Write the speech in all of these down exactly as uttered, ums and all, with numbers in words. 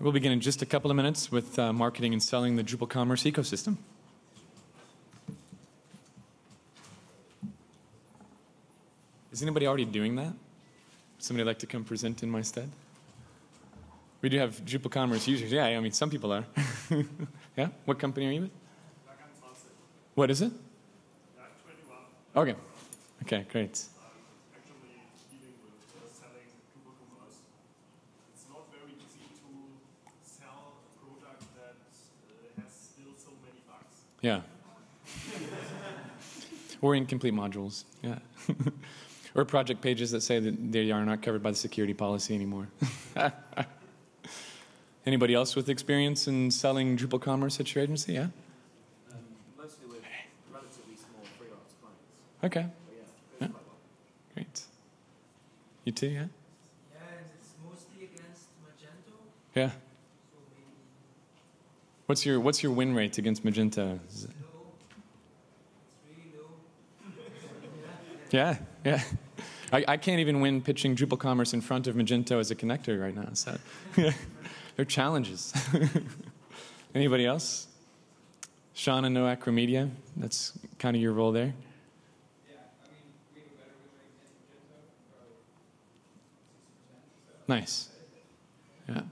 We'll begin in just a couple of minutes with uh, marketing and selling the Drupal Commerce ecosystem. Is anybody already doing that? Somebody like to come present in my stead? We do have Drupal Commerce users. Yeah, I mean, some people are. Yeah? What company are you with? What is it? Okay. Okay, great. Yeah. Or incomplete modules. Yeah. Or project pages that say that they are not covered by the security policy anymore. Anybody else with experience in selling Drupal Commerce at your agency? Yeah? Um, mostly with relatively small freelance clients. Okay. But yeah, it goes quite well. Great. You too, yeah? Yeah, it's mostly against Magento. Yeah. What's your what's your win rate against Magento? It's low. It's really low. Yeah, yeah. I, I can't even win pitching Drupal Commerce in front of Magento as a connector right now. So yeah. They're challenges. Anybody else? Sean, I know Acro Media. That's kind of your role there. Yeah, I mean we have a better win rate against Magento, probably sixty percent. Nice. Yeah.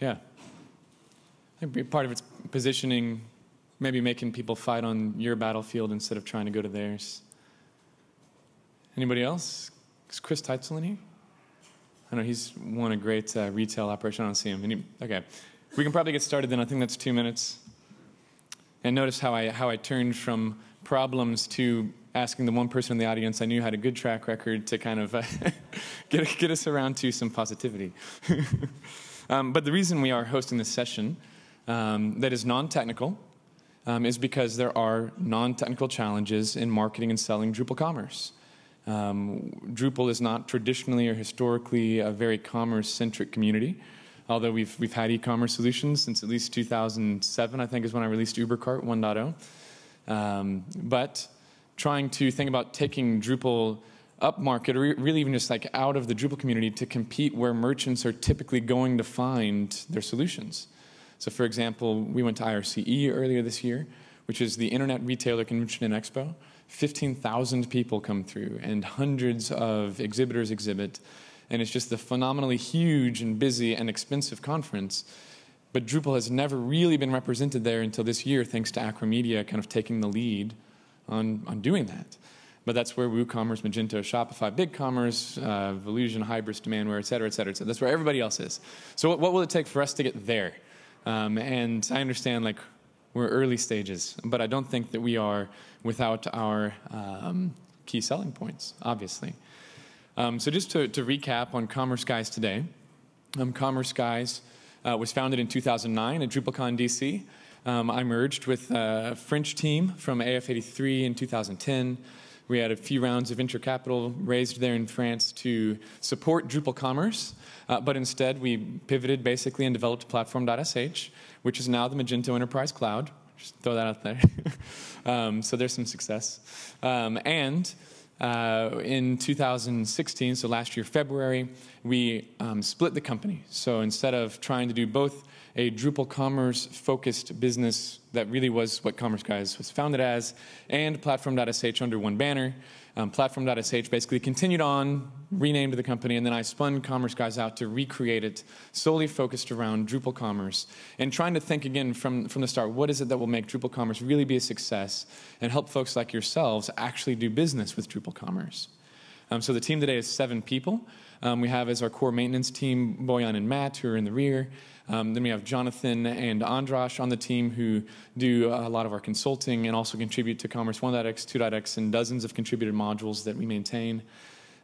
Yeah. I think part of it's positioning, maybe making people fight on your battlefield instead of trying to go to theirs. Anybody else? Is Chris Teitzel in here? I know he's won a great uh, retail operation. I don't see him. Any, okay. We can probably get started then. I think that's two minutes. And notice how I, how I turned from problems to asking the one person in the audience I knew had a good track record to kind of uh, get, get us around to some positivity. Um, but the reason we are hosting this session um, that is non-technical um, is because there are non-technical challenges in marketing and selling Drupal Commerce. Um, Drupal is not traditionally or historically a very commerce-centric community, although we've, we've had e-commerce solutions since at least two thousand seven, I think is when I released UberCart one point oh. Um, but trying to think about taking Drupal upmarket, or really even just like out of the Drupal community to compete where merchants are typically going to find their solutions. So for example, we went to I R C E earlier this year, which is the Internet Retailer Convention and Expo. fifteen thousand people come through and hundreds of exhibitors exhibit. And it's just the phenomenally huge and busy and expensive conference. But Drupal has never really been represented there until this year, thanks to Acro Media kind of taking the lead on, on doing that. But that's where WooCommerce, Magento, Shopify, BigCommerce, uh, Volusion, Hybris, Demandware, et cetera, et cetera, et cetera. That's where everybody else is. So what, what will it take for us to get there? Um, and I understand like we're early stages, but I don't think that we are without our um, key selling points, obviously. Um, so just to, to recap on Commerce Guys today, um, Commerce Guys uh, was founded in two thousand nine at DrupalCon D C. Um, I merged with a French team from A F eighty-three in two thousand ten. We had a few rounds of venture capital raised there in France to support Drupal Commerce, uh, but instead we pivoted basically and developed Platform dot S H, which is now the Magento Enterprise Cloud. Just throw that out there. um, so there's some success. Um, and uh, in two thousand sixteen, so last year, February, we um, split the company. So instead of trying to do both a Drupal Commerce-focused business that really was what Commerce Guys was founded as, and Platform dot S H under one banner. Um, Platform dot S H basically continued on, renamed the company, and then I spun Commerce Guys out to recreate it, solely focused around Drupal Commerce, and trying to think again from, from the start, what is it that will make Drupal Commerce really be a success and help folks like yourselves actually do business with Drupal Commerce? Um, so the team today is seven people. Um, we have as our core maintenance team, Boyan and Matt, who are in the rear. Um, then we have Jonathan and Andras on the team who do a lot of our consulting and also contribute to Commerce one dot X, two dot X, and dozens of contributed modules that we maintain.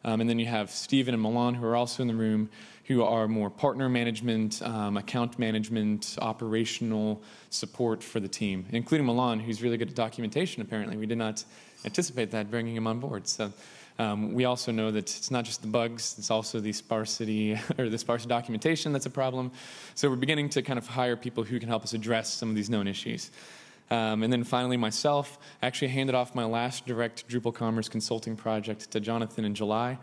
Um, and then you have Stephen and Milan, who are also in the room, who are more partner management, um, account management, operational support for the team, including Milan, who's really good at documentation, apparently. We did not anticipate that, bringing him on board. So. Um, we also know that it's not just the bugs, it's also the sparsity or the sparse documentation that's a problem. So we're beginning to kind of hire people who can help us address some of these known issues. Um, and then finally myself, I actually handed off my last direct Drupal Commerce consulting project to Jonathan in July.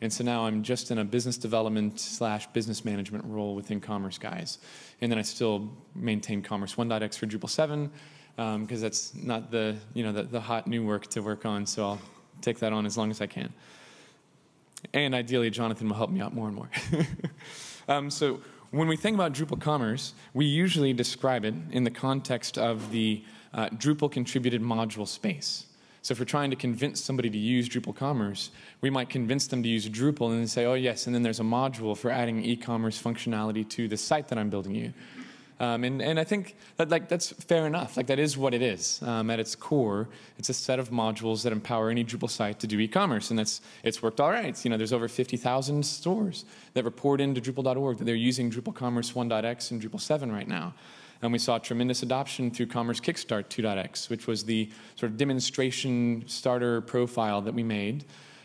And so now I'm just in a business development slash business management role within Commerce Guys. And then I still maintain Commerce one dot x for Drupal seven, um, because that's not the, you know, the, the hot new work to work on, so I'll take that on as long as I can. And ideally, Jonathan will help me out more and more. um, so when we think about Drupal Commerce, we usually describe it in the context of the uh, Drupal contributed module space. So if we're trying to convince somebody to use Drupal Commerce, we might convince them to use Drupal and then say, oh yes, and then there's a module for adding e-commerce functionality to the site that I'm building you. Um, and, and I think that, like, that's fair enough. Like, that is what it is. Um, at its core, it's a set of modules that empower any Drupal site to do e-commerce, and that's, it's worked all right. You know, there's over fifty thousand stores that report into Drupal dot org that they're using Drupal Commerce one dot x and Drupal seven right now. And we saw tremendous adoption through Commerce Kickstart two dot x, which was the sort of demonstration starter profile that we made.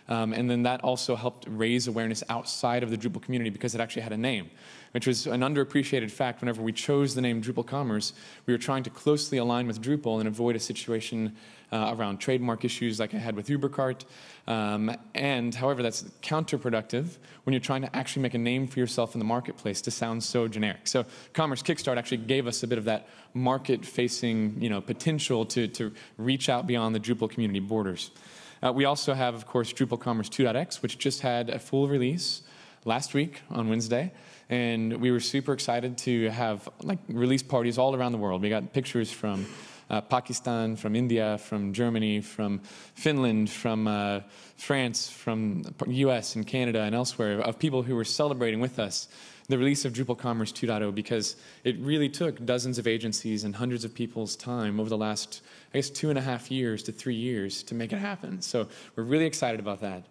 Um, and then that also helped raise awareness outside of the Drupal community because it actually had a name, which was an underappreciated fact. Whenever we chose the name Drupal Commerce, we were trying to closely align with Drupal and avoid a situation uh, around trademark issues like I had with UberCart. Um, and however, that's counterproductive when you're trying to actually make a name for yourself in the marketplace to sound so generic. So Commerce Kickstart actually gave us a bit of that market-facing, you know, potential to, to reach out beyond the Drupal community borders. Uh, we also have, of course, Drupal Commerce two dot x, which just had a full release last week on Wednesday. And we were super excited to have, like, release parties all around the world. We got pictures from uh, Pakistan, from India, from Germany, from Finland, from uh, France, from the U S and Canada and elsewhere, of people who were celebrating with us the release of Drupal Commerce two point oh, because it really took dozens of agencies and hundreds of people's time over the last, I guess, two and a half years to three years to make it happen. So we're really excited about that.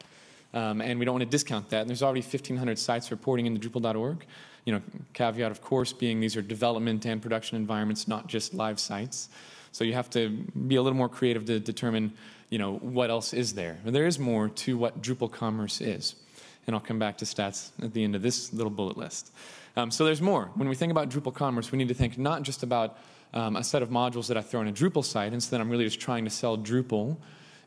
Um, and we don't want to discount that. And there's already fifteen hundred sites reporting into Drupal dot org. You know, caveat, of course, being these are development and production environments, not just live sites. So you have to be a little more creative to determine, you know, what else is there. And there is more to what Drupal Commerce is. And I'll come back to stats at the end of this little bullet list. Um, so there's more. When we think about Drupal Commerce, we need to think not just about um, a set of modules that I throw in a Drupal site, and so then I'm really just trying to sell Drupal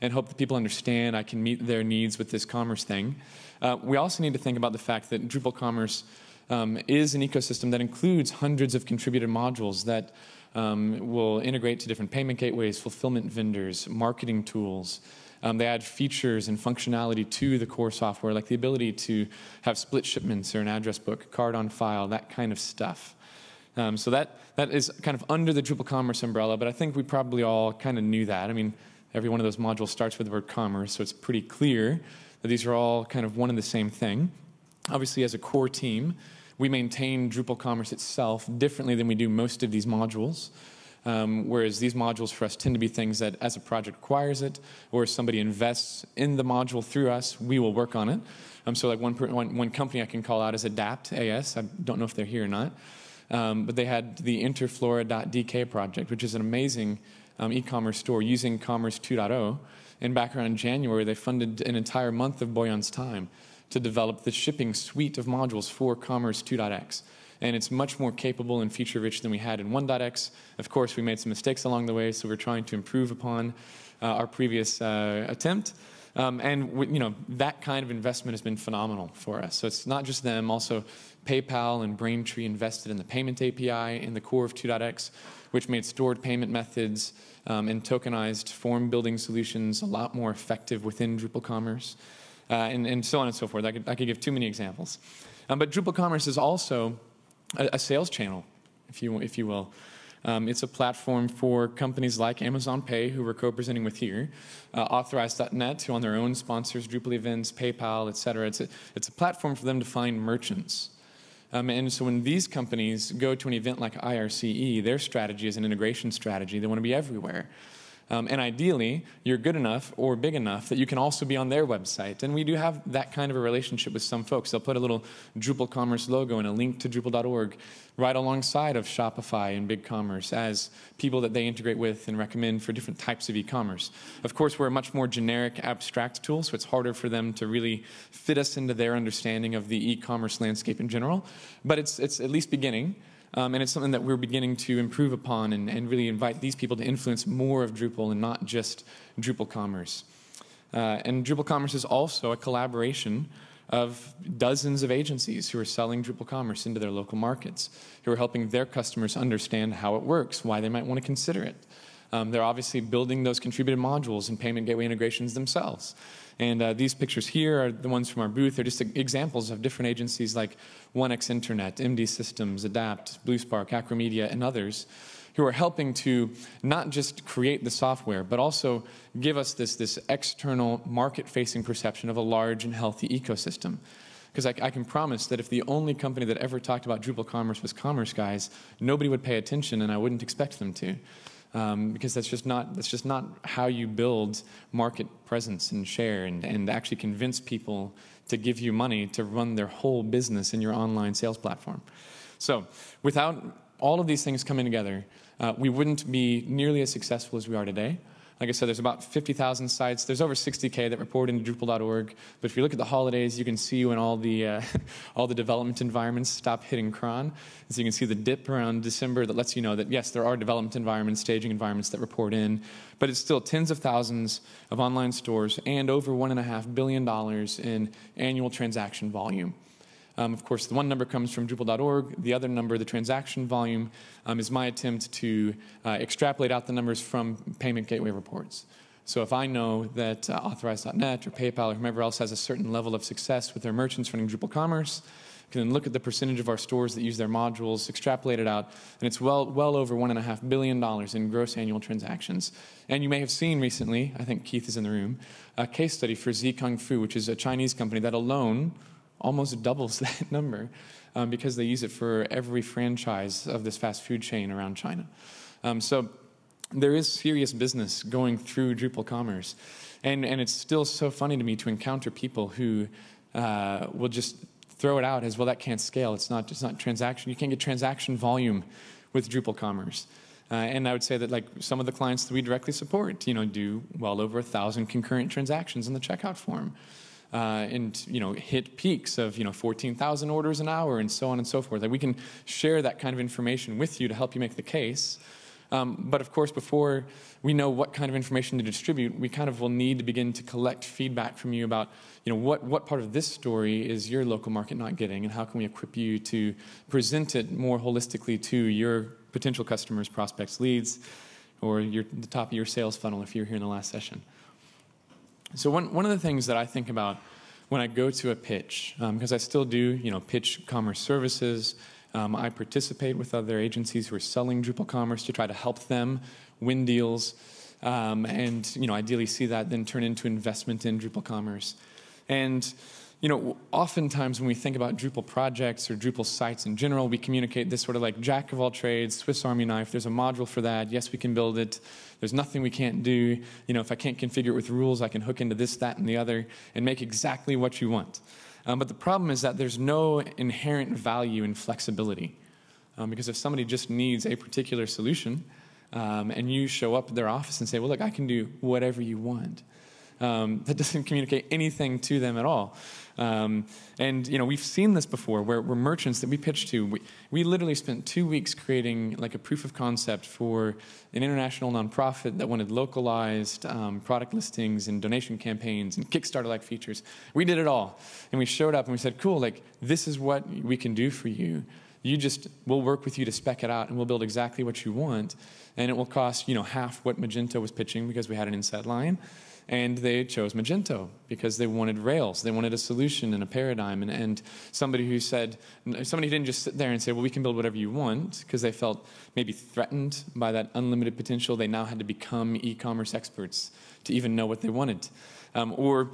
and hope that people understand I can meet their needs with this commerce thing. Uh, we also need to think about the fact that Drupal Commerce um, is an ecosystem that includes hundreds of contributed modules that um, will integrate to different payment gateways, fulfillment vendors, marketing tools. Um, they add features and functionality to the core software, like the ability to have split shipments or an address book, card on file, that kind of stuff. Um, so that, that is kind of under the Drupal Commerce umbrella, but I think we probably all kind of knew that. I mean, every one of those modules starts with the word commerce, so it's pretty clear that these are all kind of one and the same thing. Obviously, as a core team, we maintain Drupal Commerce itself differently than we do most of these modules. Um, whereas these modules for us tend to be things that as a project requires it, or if somebody invests in the module through us, we will work on it. Um, so like one, per, one, one company I can call out is Adapt A S. I don't know if they're here or not. Um, but they had the Interflora dot d k project, which is an amazing um, e-commerce store using Commerce two point oh. And back around January, they funded an entire month of Boyan's time to develop the shipping suite of modules for Commerce two dot x. And it's much more capable and feature-rich than we had in one dot x. Of course, we made some mistakes along the way, so we're trying to improve upon uh, our previous uh, attempt. Um, and we, you know, that kind of investment has been phenomenal for us. So it's not just them. Also, PayPal and Braintree invested in the payment A P I in the core of two dot x, which made stored payment methods um, and tokenized form-building solutions a lot more effective within Drupal Commerce, uh, and, and so on and so forth. I could, I could give too many examples. Um, but Drupal Commerce is also a sales channel, if you, if you will. Um, it's a platform for companies like Amazon Pay, who we're co-presenting with here, uh, Authorize dot net, who on their own sponsors Drupal events, PayPal, et cetera. It's a, it's a platform for them to find merchants. Um, and so when these companies go to an event like I R C E, their strategy is an integration strategy. They want to be everywhere. Um, and ideally, you're good enough or big enough that you can also be on their website. And we do have that kind of a relationship with some folks. They'll put a little Drupal Commerce logo and a link to Drupal dot org right alongside of Shopify and BigCommerce as people that they integrate with and recommend for different types of e-commerce. Of course, we're a much more generic, abstract tool, so it's harder for them to really fit us into their understanding of the e-commerce landscape in general. But it's, it's at least beginning. Um, and it's something that we're beginning to improve upon and, and really invite these people to influence more of Drupal and not just Drupal Commerce. Uh, and Drupal Commerce is also a collaboration of dozens of agencies who are selling Drupal Commerce into their local markets, who are helping their customers understand how it works, why they might want to consider it. Um, they're obviously building those contributed modules and payment gateway integrations themselves. And uh, these pictures here are the ones from our booth. They're just examples of different agencies like one X Internet, M D Systems, Adapt, Blue Spark, Acro Media, and others who are helping to not just create the software, but also give us this, this external market-facing perception of a large and healthy ecosystem. Because I, I can promise that if the only company that ever talked about Drupal Commerce was Commerce Guys, nobody would pay attention, and I wouldn't expect them to. Um, because that's just not that's just not how you build market presence and share and, and actually convince people to give you money to run their whole business in your online sales platform. So without all of these things coming together, uh, we wouldn't be nearly as successful as we are today. Like I said, there's about fifty thousand sites. There's over sixty K that report into Drupal dot org. But if you look at the holidays, you can see when all the, uh, all the development environments stop hitting cron. So you can see the dip around December that lets you know that, yes, there are development environments, staging environments that report in. But it's still tens of thousands of online stores and over one point five billion dollars in annual transaction volume. Um, of course, the one number comes from Drupal dot org. The other number, the transaction volume, um, is my attempt to uh, extrapolate out the numbers from payment gateway reports. So if I know that uh, Authorize dot net or PayPal or whomever else has a certain level of success with their merchants running Drupal Commerce, I can then look at the percentage of our stores that use their modules, extrapolate it out, and it's well, well over one point five billion dollars in gross annual transactions. And you may have seen recently, I think Keith is in the room, a case study for Zikongfu, which is a Chinese company that alone almost doubles that number um, because they use it for every franchise of this fast food chain around China. Um, so there is serious business going through Drupal Commerce. And, and it's still so funny to me to encounter people who uh, will just throw it out as, well, that can't scale. It's not, it's not transaction. You can't get transaction volume with Drupal Commerce. Uh, and I would say that like some of the clients that we directly support, you know, do well over one thousand concurrent transactions in the checkout form. Uh, and you know, hit peaks of you know fourteen thousand orders an hour, and so on and so forth. Like we can share that kind of information with you to help you make the case. Um, but of course, before we know what kind of information to distribute, we kind of will need to begin to collect feedback from you about you know what what part of this story is your local market not getting, and how can we equip you to present it more holistically to your potential customers, prospects, leads, or your, the top of your sales funnel if you were here in the last session. So one, one of the things that I think about when I go to a pitch, um, because I still do, you know, pitch commerce services. Um, I participate with other agencies who are selling Drupal Commerce to try to help them win deals, um, and you know, ideally see that then turn into investment in Drupal Commerce. And you know, oftentimes when we think about Drupal projects or Drupal sites in general, we communicate this sort of like jack of all trades, Swiss Army knife. There's a module for that. Yes, we can build it. There's nothing we can't do. You know, if I can't configure it with rules, I can hook into this, that, and the other and make exactly what you want. Um, but the problem is that there's no inherent value in flexibility. Um, because if somebody just needs a particular solution um, and you show up at their office and say, well, look, I can do whatever you want. Um, that doesn't communicate anything to them at all. Um, and you know, we've seen this before where, where merchants that we pitched to, we, we literally spent two weeks creating like a proof of concept for an international nonprofit that wanted localized um, product listings and donation campaigns and Kickstarter-like features. We did it all. And we showed up and we said, cool, like this is what we can do for you. You just, we'll work with you to spec it out and we'll build exactly what you want. And it will cost, you know, half what Magento was pitching because we had an inside line. And they chose Magento because they wanted Rails. They wanted a solution and a paradigm. And, and somebody who said, somebody who didn't just sit there and say, well, we can build whatever you want, because they felt maybe threatened by that unlimited potential. They now had to become e-commerce experts to even know what they wanted. Um, or,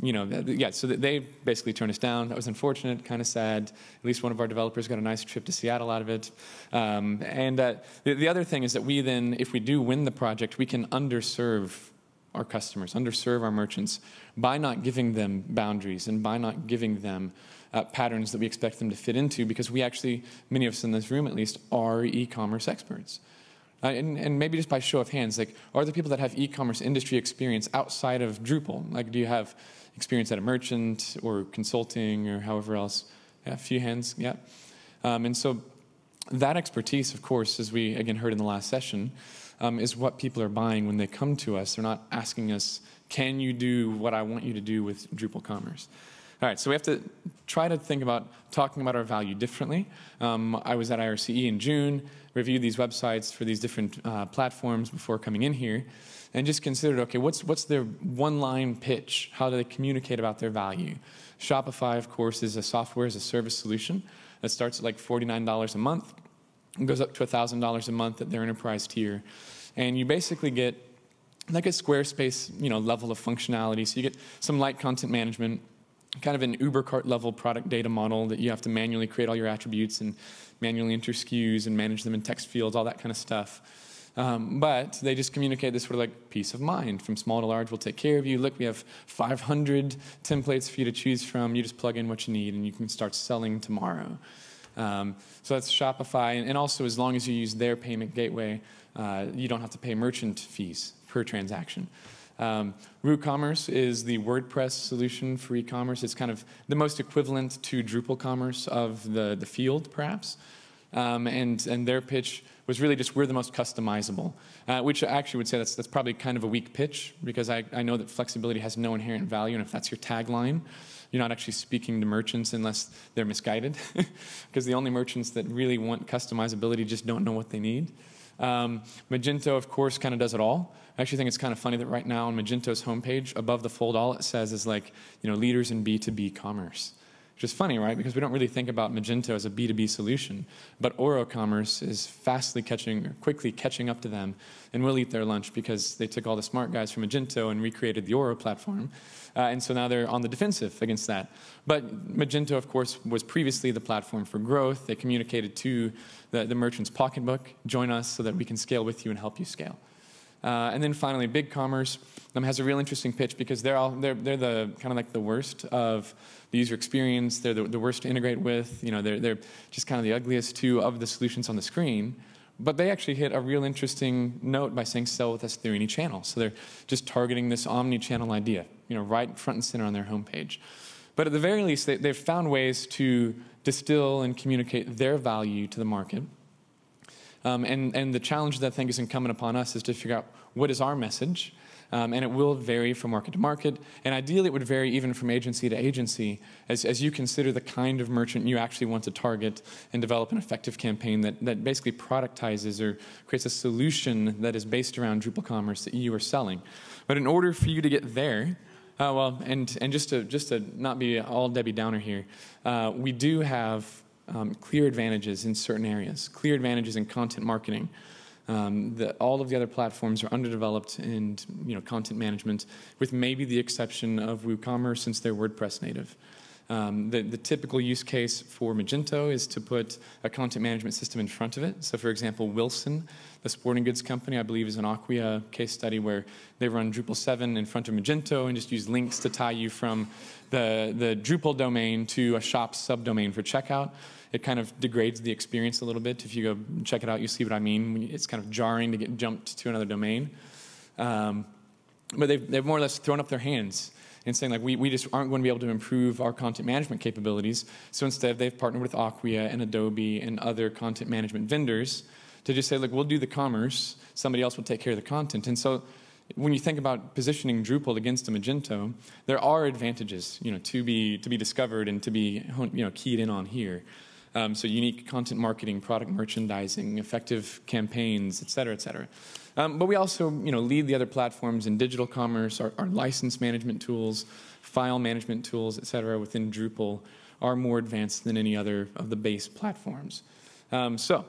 you know, yeah, so they basically turned us down. That was unfortunate, kind of sad. At least one of our developers got a nice trip to Seattle out of it. Um, and uh, the, the other thing is that we then, if we do win the project, we can underserve our customers, underserve our merchants by not giving them boundaries and by not giving them uh, patterns that we expect them to fit into, because we actually, many of us in this room at least, are e-commerce experts. Uh, and, and maybe just by show of hands, like, are there people that have e-commerce industry experience outside of Drupal? Like, do you have experience at a merchant or consulting or however else? Yeah, a few hands, yeah. Um, and so that expertise, of course, as we again heard in the last session, um, is what people are buying when they come to us. They're not asking us, can you do what I want you to do with Drupal Commerce? All right, so we have to try to think about talking about our value differently. Um, I was at I R C E in June, reviewed these websites for these different uh, platforms before coming in here, and just considered, okay, what's, what's their one-line pitch? How do they communicate about their value? Shopify, of course, is a software as a service solution that starts at like forty-nine dollars a month and goes up to one thousand dollars a month at their enterprise tier. And you basically get like a Squarespace, you know, level of functionality. So you get some light content management, kind of an UberCart level product data model that you have to manually create all your attributes and manually enter S K Us and manage them in text fields, all that kind of stuff. Um, but they just communicate this sort of like peace of mind. From small to large, we'll take care of you. Look, we have five hundred templates for you to choose from. You just plug in what you need and you can start selling tomorrow. Um, so that's Shopify. And, and also, as long as you use their payment gateway, uh, you don't have to pay merchant fees per transaction. Um, WooCommerce is the WordPress solution for e-commerce. It's kind of the most equivalent to Drupal Commerce of the, the field, perhaps. Um, and, and their pitch was really just, we're the most customizable, uh, which I actually would say that's, that's probably kind of a weak pitch, because I, I know that flexibility has no inherent value, and if that's your tagline, you're not actually speaking to merchants unless they're misguided, because the only merchants that really want customizability just don't know what they need. Um, Magento, of course, kind of does it all. I actually think it's kind of funny that right now on Magento's homepage, above the fold, all it says is like, you know, leaders in B two B commerce. Which is funny, right? Because we don't really think about Magento as a B two B solution. But Oro Commerce is fastly catching, or quickly catching up to them, and will eat their lunch, because they took all the smart guys from Magento and recreated the Oro platform. Uh, and so now they're on the defensive against that. But Magento, of course, was previously the platform for growth. They communicated to the, the merchant's pocketbook, join us so that we can scale with you and help you scale. Uh, and then finally, BigCommerce um, has a real interesting pitch, because they're all they're they're the kind of like the worst of the user experience. They're the, the worst to integrate with. You know, they're they're just kind of the ugliest too of the solutions on the screen. But they actually hit a real interesting note by saying sell with us through any channel. So they're just targeting this omni-channel idea, you know, right front and center on their homepage. But at the very least, they, they've found ways to distill and communicate their value to the market. Um, and, and the challenge that I think is incumbent upon us is to figure out what is our message, um, and it will vary from market to market, and ideally it would vary even from agency to agency as, as you consider the kind of merchant you actually want to target and develop an effective campaign that, that basically productizes or creates a solution that is based around Drupal Commerce that you are selling. But in order for you to get there, uh, well, and, and just, to, just to not be all Debbie Downer here, uh, we do have Um, clear advantages in certain areas, clear advantages in content marketing. Um, the, all of the other platforms are underdeveloped in, you know, content management, with maybe the exception of WooCommerce, since they're WordPress native. Um, the, the typical use case for Magento is to put a content management system in front of it. So, for example, Wilson, the sporting goods company, I believe is an Acquia case study where they run Drupal seven in front of Magento and just use links to tie you from the, the Drupal domain to a shop subdomain for checkout. It kind of degrades the experience a little bit. If you go check it out, you see what I mean. It's kind of jarring to get jumped to another domain. Um, but they've, they've more or less thrown up their hands and saying, like, we, we just aren't going to be able to improve our content management capabilities. So instead, they've partnered with Acquia and Adobe and other content management vendors to just say, look, we'll do the commerce. Somebody else will take care of the content. And so when you think about positioning Drupal against a Magento, there are advantages, you know, to be, to be discovered and to be, you know, keyed in on here. Um, so unique content marketing, product merchandising, effective campaigns, et cetera, et cetera. Um, but we also, you know, lead the other platforms in digital commerce. Our, our license management tools, file management tools, et cetera, within Drupal are more advanced than any other of the base platforms. Um, so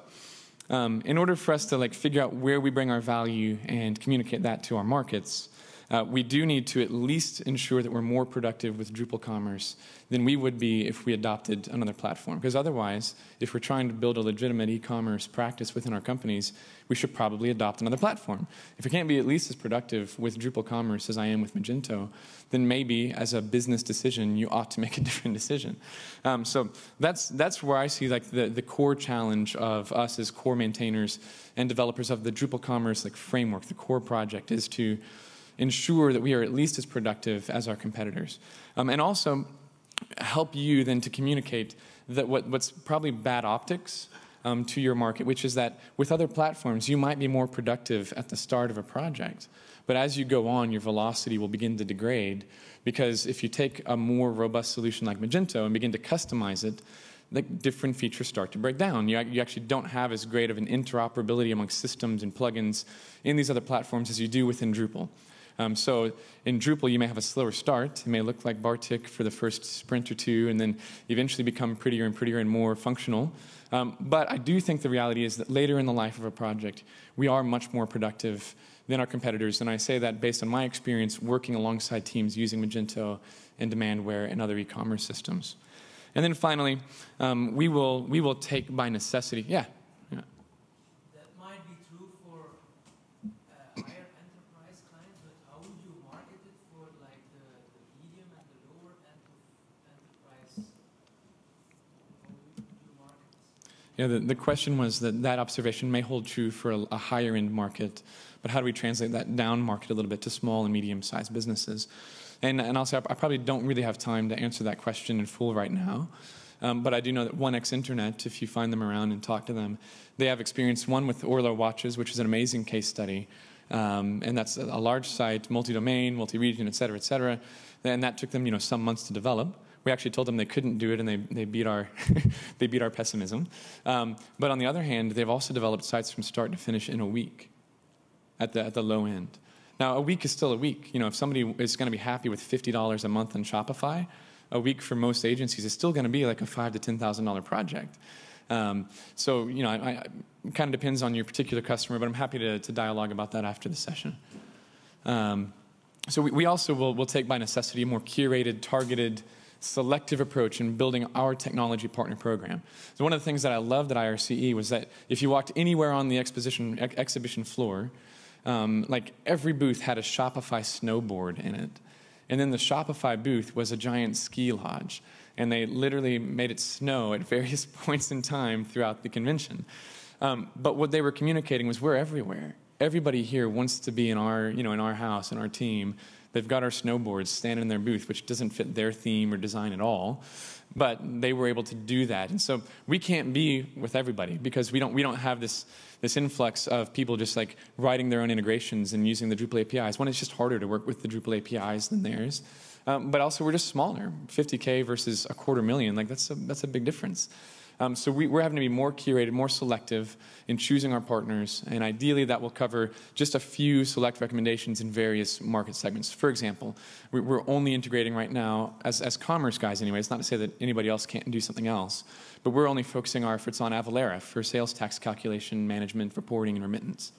um, in order for us to, like, figure out where we bring our value and communicate that to our markets, uh, we do need to at least ensure that we're more productive with Drupal Commerce than we would be if we adopted another platform. Because otherwise, if we're trying to build a legitimate e-commerce practice within our companies, we should probably adopt another platform. If I can't be at least as productive with Drupal Commerce as I am with Magento, then maybe as a business decision, you ought to make a different decision. Um, so that's, that's where I see, like, the, the core challenge of us as core maintainers and developers of the Drupal Commerce, like, framework, the core project, is to ensure that we are at least as productive as our competitors. Um, and also help you then to communicate that what, what's probably bad optics um, to your market, which is that with other platforms, you might be more productive at the start of a project. But as you go on, your velocity will begin to degrade, because if you take a more robust solution like Magento and begin to customize it, the different features start to break down. You, you actually don't have as great of an interoperability amongst systems and plugins in these other platforms as you do within Drupal. Um, so in Drupal, you may have a slower start. It may look like Bartik for the first sprint or two, and then eventually become prettier and prettier and more functional. Um, but I do think the reality is that later in the life of a project, we are much more productive than our competitors. And I say that based on my experience working alongside teams using Magento and Demandware and other e-commerce systems. And then finally, um, we will we will take by necessity. Yeah. yeah. That might be true for uh, higher enterprise clients, but how would you market it for like the, the medium and the lower end of enterprise? How would you market it? Yeah. The, the question was that that observation may hold true for a, a higher end market, but how do we translate that down market a little bit to small and medium sized businesses? And, and I'll say I probably don't really have time to answer that question in full right now. Um, but I do know that one X Internet, if you find them around and talk to them, they have experience, one with Orlo watches, which is an amazing case study. Um, and that's a large site, multi-domain, multi-region, et cetera, et cetera. And that took them, you know, some months to develop. We actually told them they couldn't do it, and they, they, beat, our they beat our pessimism. Um, but on the other hand, they've also developed sites from start to finish in a week at the, at the low end. Now, a week is still a week. You know, if somebody is going to be happy with fifty dollars a month on Shopify, a week for most agencies is still going to be like a five thousand to ten thousand dollar project. Um, so, you know, I, I, it kind of depends on your particular customer, but I'm happy to, to dialogue about that after the session. Um, so we, we also will will take by necessity a more curated, targeted, selective approach in building our technology partner program. So one of the things that I loved at I R C E was that if you walked anywhere on the exposition, ex exhibition floor, Um, like every booth had a Shopify snowboard in it. And then the Shopify booth was a giant ski lodge. And they literally made it snow at various points in time throughout the convention. Um, but what they were communicating was, we're everywhere. Everybody here wants to be in our, you know, in our house, in our team. They've got our snowboards standing in their booth, which doesn't fit their theme or design at all. But they were able to do that. And so we can't be with everybody, because we don't, we don't have this, this influx of people just like writing their own integrations and using the Drupal A P Is. One, it's just harder to work with the Drupal A P Is than theirs. Um, but also, we're just smaller, fifty K versus a quarter million. Like, that's a, that's a big difference. Um, so we, we're having to be more curated, more selective in choosing our partners, and ideally that will cover just a few select recommendations in various market segments. For example, we, we're only integrating right now, as, as Commerce Guys anyway, it's not to say that anybody else can't do something else, but we're only focusing our efforts on Avalara for sales tax calculation, management, reporting, and remittance.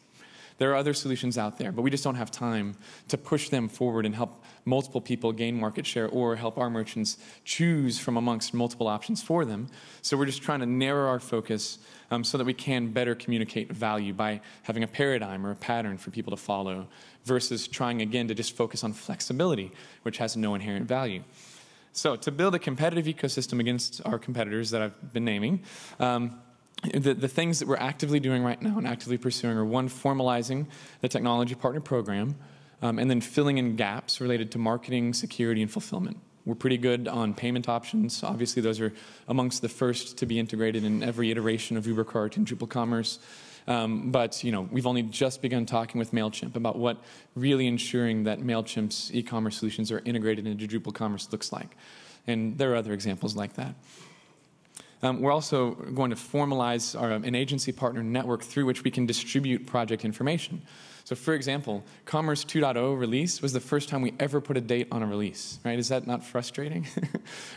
There are other solutions out there, but we just don't have time to push them forward and help multiple people gain market share, or help our merchants choose from amongst multiple options for them. So we're just trying to narrow our focus um, so that we can better communicate value by having a paradigm or a pattern for people to follow, versus trying again to just focus on flexibility, which has no inherent value. So to build a competitive ecosystem against our competitors that I've been naming, um, The, the things that we're actively doing right now and actively pursuing are, one, formalizing the technology partner program, um, and then filling in gaps related to marketing, security, and fulfillment. We're pretty good on payment options. Obviously, those are amongst the first to be integrated in every iteration of UberCart and Drupal Commerce. Um, but, you know, we've only just begun talking with MailChimp about what really ensuring that MailChimp's e-commerce solutions are integrated into Drupal Commerce looks like. And there are other examples like that. Um, we're also going to formalize our, an agency partner network through which we can distribute project information. So, for example, Commerce two point oh release was the first time we ever put a date on a release, right? Is that not frustrating?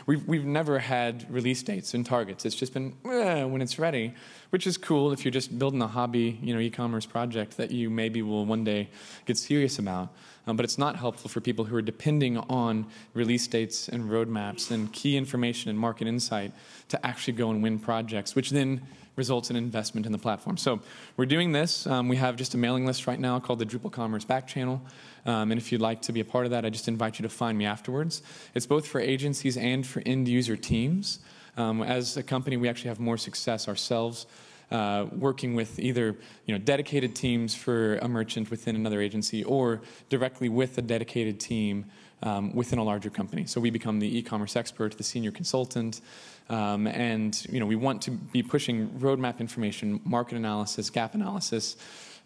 we've, we've never had release dates and targets. It's just been eh, when it's ready, which is cool if you're just building a hobby, you know, e-commerce project that you maybe will one day get serious about. Um, but it's not helpful for people who are depending on release dates and roadmaps and key information and market insight to actually go and win projects, which then results in investment in the platform. So we're doing this. Um, we have just a mailing list right now called the Drupal Commerce Back Channel. Um, and if you'd like to be a part of that, I just invite you to find me afterwards. It's both for agencies and for end user teams. Um, as a company, we actually have more success ourselves Uh, working with either, you know, dedicated teams for a merchant within another agency, or directly with a dedicated team um, within a larger company. So we become the e-commerce expert, the senior consultant, um, and you know, we want to be pushing roadmap information, market analysis, gap analysis,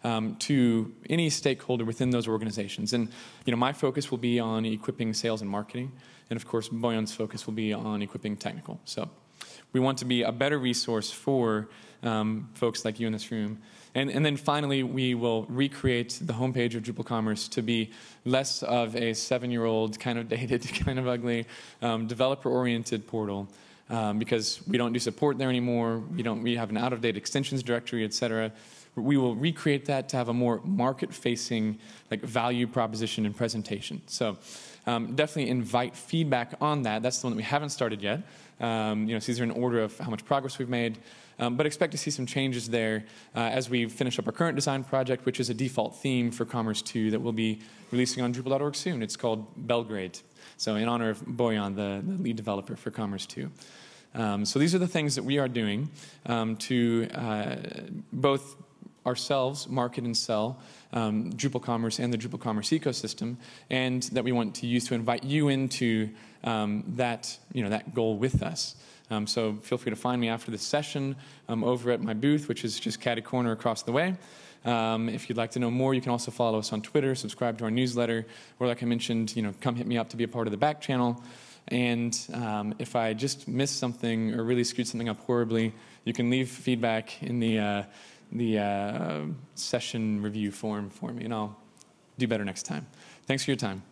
Um, to any stakeholder within those organizations. And you know, my focus will be on equipping sales and marketing, and of course Boyan's focus will be on equipping technical. So we want to be a better resource for um, folks like you in this room. And, and then finally, we will recreate the homepage of Drupal Commerce to be less of a seven-year-old, kind of dated, kind of ugly, um, developer-oriented portal. Um, because we don't do support there anymore, we, don't, we have an out-of-date extensions directory, et cetera. We will recreate that to have a more market-facing, like, value proposition and presentation. So um, definitely invite feedback on that. That's the one that we haven't started yet. Um, you know, so these are in order of how much progress we've made. Um, but expect to see some changes there uh, as we finish up our current design project, which is a default theme for Commerce two that we'll be releasing on Drupal dot org soon. It's called Belgrade. So in honor of Boyan, the, the lead developer for Commerce two. Um, so these are the things that we are doing um, to uh, both ourselves market and sell um, Drupal Commerce and the Drupal Commerce ecosystem, and that we want to use to invite you into um, that, you know, that goal with us. Um, so feel free to find me after this session um, over at my booth, which is just catty corner across the way. Um, if you'd like to know more, you can also follow us on Twitter, subscribe to our newsletter, or like I mentioned, you know, come hit me up to be a part of the back channel. And um, if I just missed something or really screwed something up horribly, you can leave feedback in the uh, the uh, session review form for me, and I'll do better next time. Thanks for your time.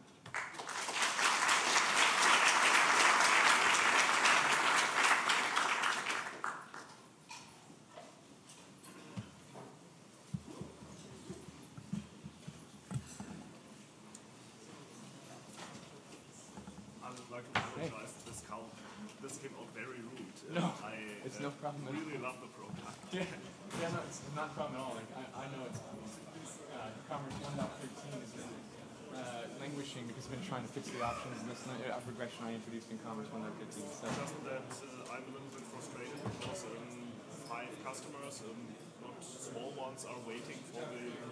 Customers, um, not small ones, are waiting for the